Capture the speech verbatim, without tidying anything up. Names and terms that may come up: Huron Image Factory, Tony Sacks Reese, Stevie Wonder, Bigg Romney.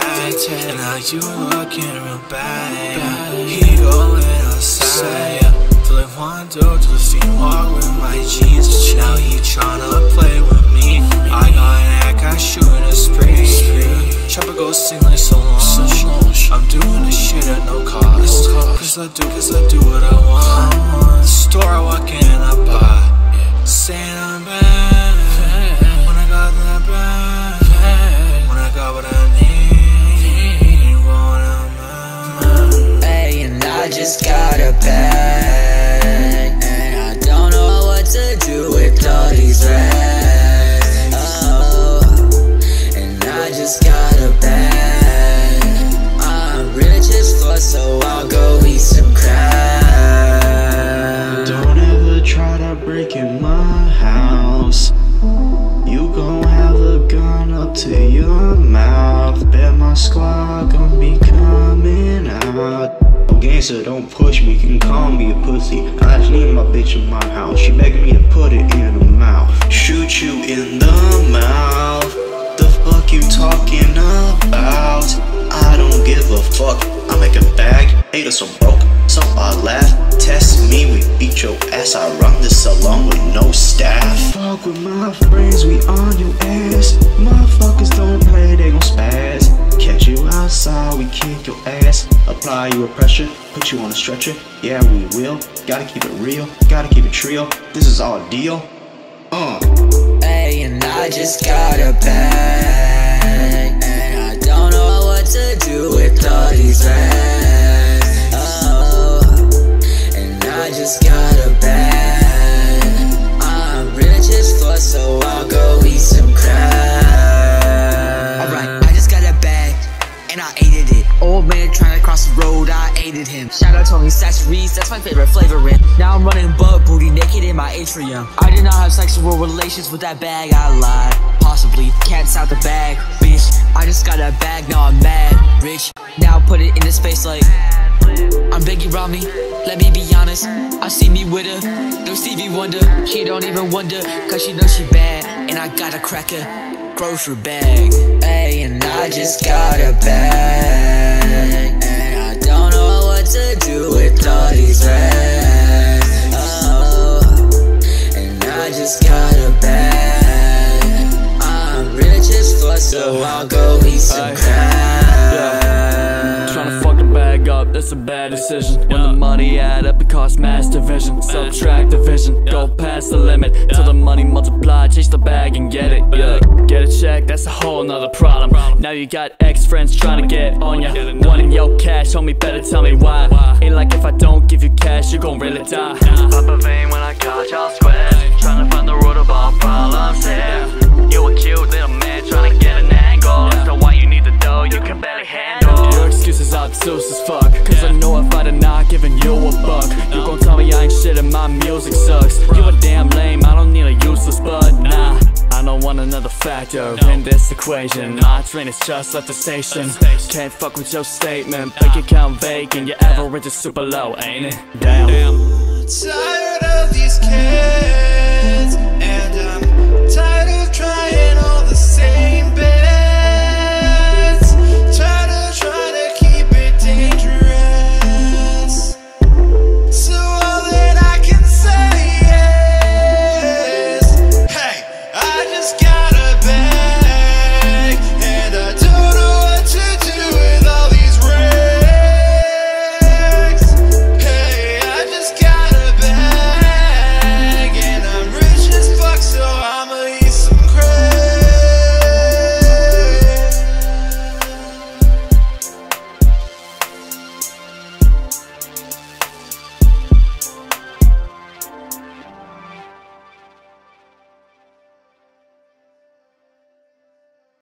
tight, and now you looking real bad. He going outside, feeling one door to the feet, walk with my jeans. Now he tryna play with me. I got an act, I shoot a spree. Chopper go sing like so long. I'm doing this shit at no cost, cause I do, cause I do what I want. Store I walk in and I buy, saying I'm bad. When I got that bad, when I got what I need, what I'm at. Ayy, and I just got a bag, and I don't know what to do with all these rags. Oh, and I just got a bag. So I'll go eat some crab. Don't ever try to break in my house. You gon' have a gun up to your mouth. Bet my squad gon' be coming out. Gangster, don't push me, can call me a pussy. I just need my bitch in my house. She begging me to put it in her mouth. Shoot you in the mouth. The fuck you talking about? I don't give a fuck. I make a bag, ate us some broke, some I laugh. Test me, we beat your ass. I run this alone with no staff. Fuck with my friends, we on your ass. Motherfuckers don't play, they gon' spaz. Catch you outside, we kick your ass. Apply you with pressure, put you on a stretcher. Yeah, we will, gotta keep it real, gotta keep it trio. This is our deal, uh. Hey, and I just got a bag, and I don't know what to do with all these rags. Oh, and I just got a bag. I'm rich as fuck, so I'll go eat some crab. Alright, I just got a bag, and I ate it. Old man trying to cross the road, I aided him. Shout out Tony Sacks Reese, that's my favorite flavoring. Now I'm running butt booty naked in my atrium. I did not have sexual relations with that bag, I lied. Possibly, cat's out the bag, bitch. I just got a bag, now I'm mad, rich. Now put it in the space like I'm Bigg Romney, let me be honest. I see me with her, no Stevie Wonder. She don't even wonder, cause she knows she bad. And I got a cracker grocery bag. Ayy, and I just got a bag, and I don't know what to do with all these rags. Oh, and I just got a bag. I'm rich as fuck, so I'll go eat some crab. Tryna fuck the bag up, that's a bad decision. When the money add up, it costs mass division. Subtract division, go past the limit, till the money multiply, chase the bag and get it. Yeah. Get a check, that's a whole nother problem. Now you got ex-friends trying to get on ya, wanting your cash, homie, better tell me why. Ain't like if I don't give you cash, you gon' really die. Pop a vein when I got y'all squared, trying to find the root of all problems here. You a cute little man trying to get an angle, as to why you need the dough you can barely handle. Your excuses are obtuse as fuck, cause I know if I'd have not given you a buck, you gon' tell me I ain't shit and my music sucks. You a damn lame, I don't need a useless bud, nah. I don't want another factor no. in this equation. My train is just left the station. Can't fuck with your statement, but you count vacant. Your average is super low, ain't it? Damn. Damn. Tired of these kids, and I'm tired of trying all the same.